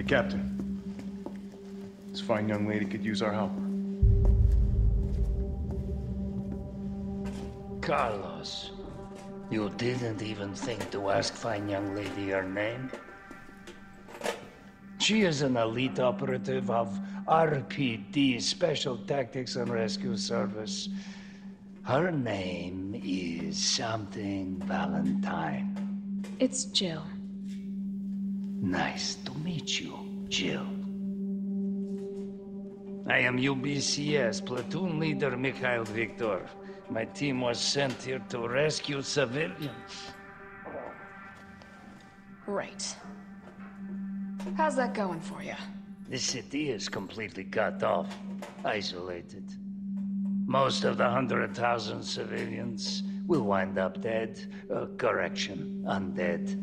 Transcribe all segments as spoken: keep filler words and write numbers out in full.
Hey, Captain. This fine young lady could use our help. Carlos, you didn't even think to ask fine young lady her name? She is an elite operative of R P D, Special Tactics and Rescue Service. Her name is something Valentine. It's Jill. Nice to meet you, Jill. I am U B C S platoon leader Mikhail Viktor. My team was sent here to rescue civilians. Right. How's that going for you? The city is completely cut off, isolated. Most of the hundred thousand civilians will wind up dead. Uh, correction, undead.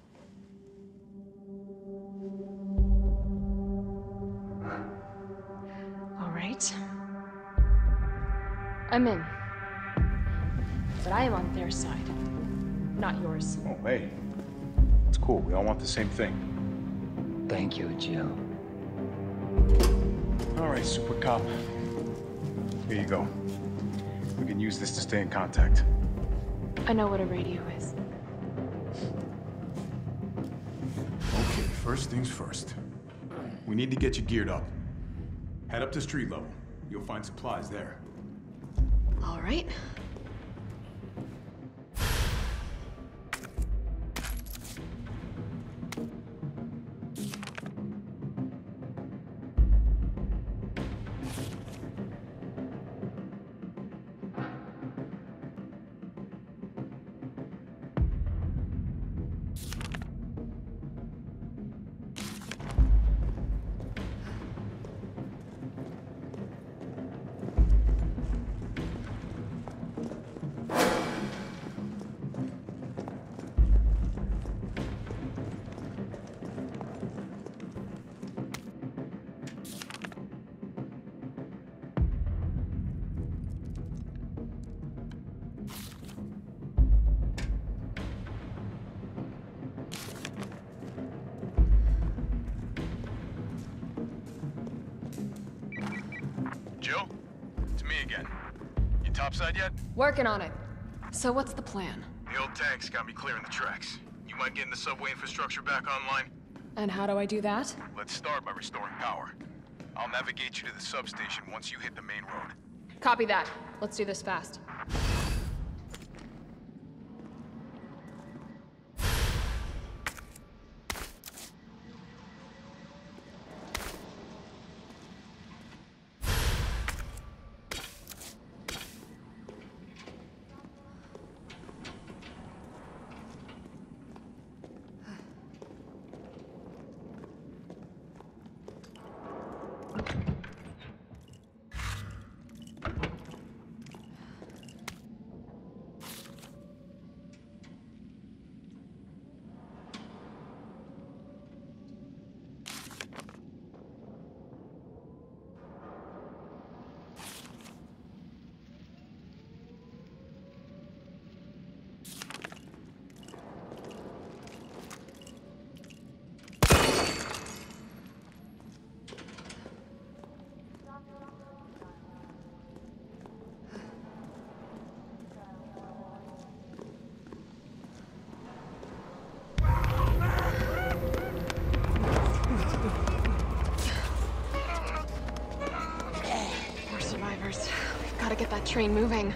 All right. I'm in. But I am on their side, not yours. Oh, hey. It's cool. We all want the same thing. Thank you, Jill. All right, Super Cop. Here you go. We can use this to stay in contact. I know what a radio is. Okay, first things first. We need to get you geared up. Head up to street level. You'll find supplies there. All right. Topside yet? Working on it. So what's the plan? The old tank's got me clearing the tracks. You mind getting the subway infrastructure back online? And how do I do that? Let's start by restoring power. I'll navigate you to the substation once you hit the main road. Copy that. Let's do this fast. Get that train moving.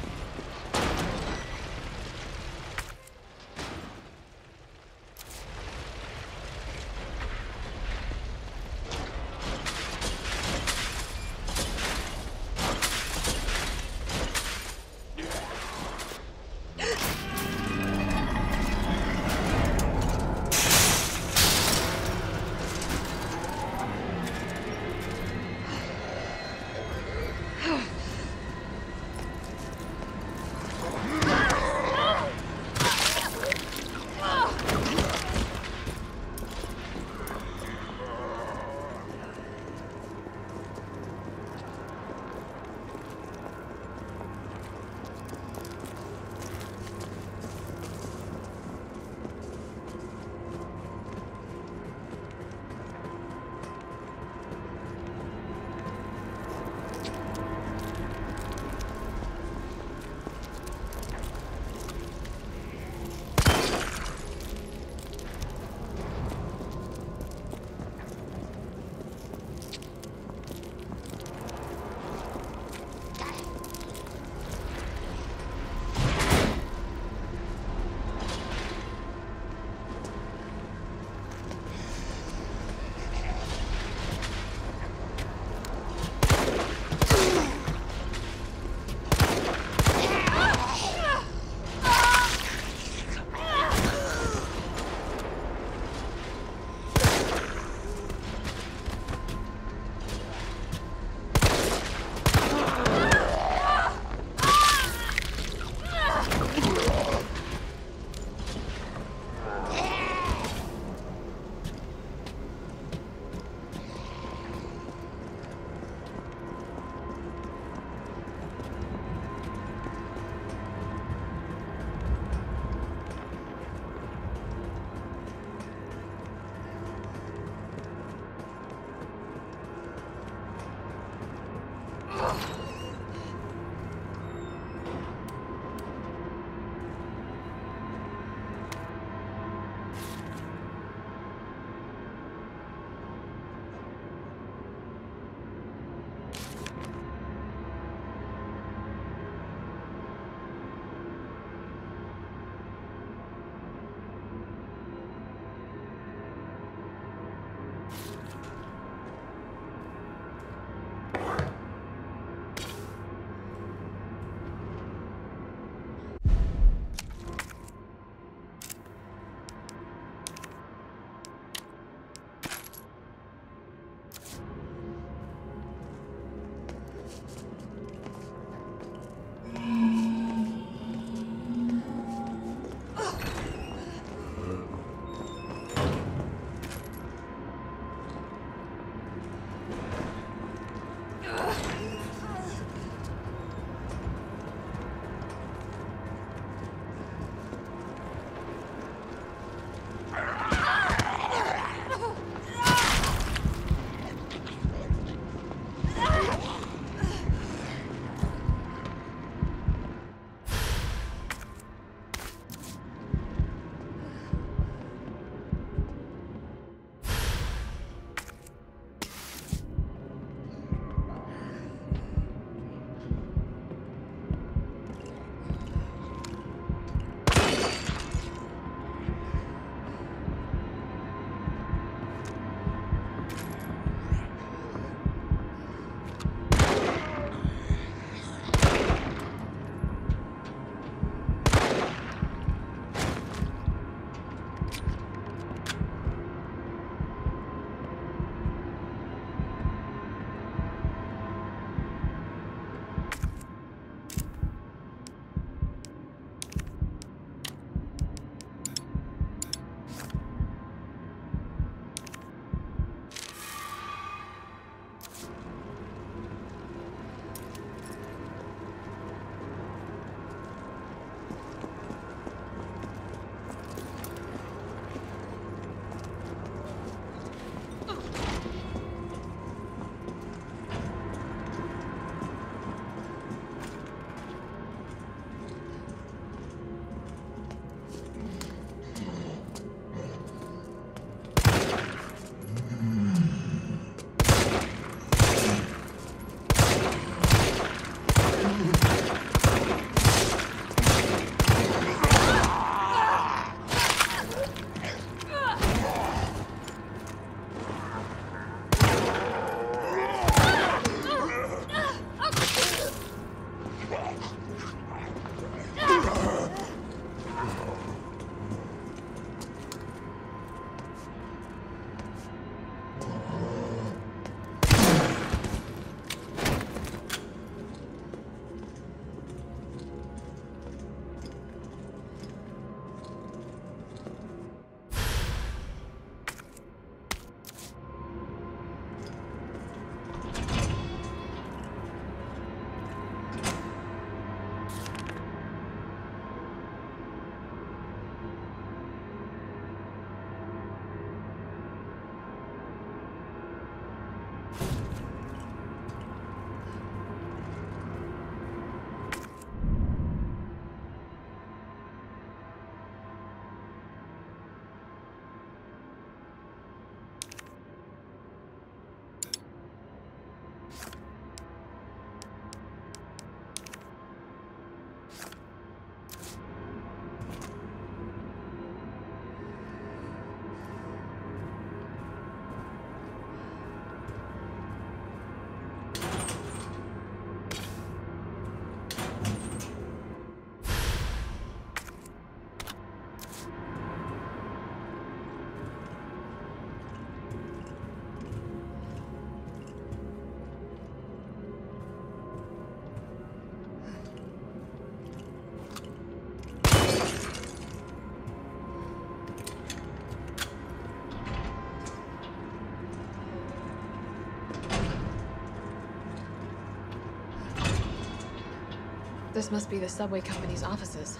This must be the subway company's offices.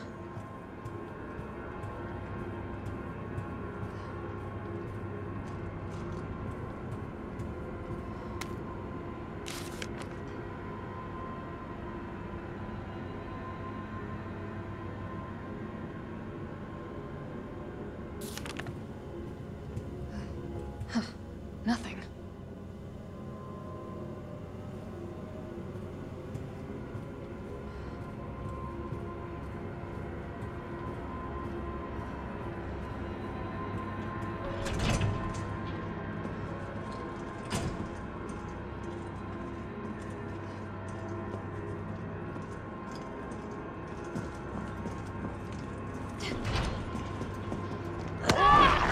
Ah!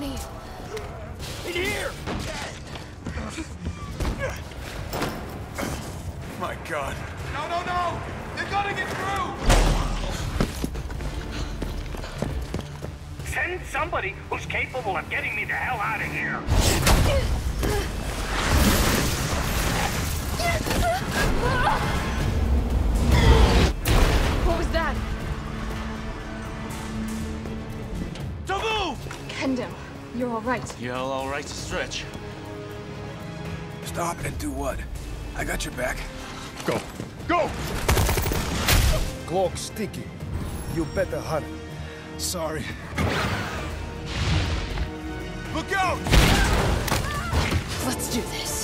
many. In here! My God. No, no, no! They're gonna get through! Send somebody who's capable of getting me the hell out of here! What was that? Don't move! Kendim, you're all right. You're all right to stretch. Stop and do what? I got your back. Go. Go! Clock's ticking. You better hurry. Sorry. Look out! Let's do this.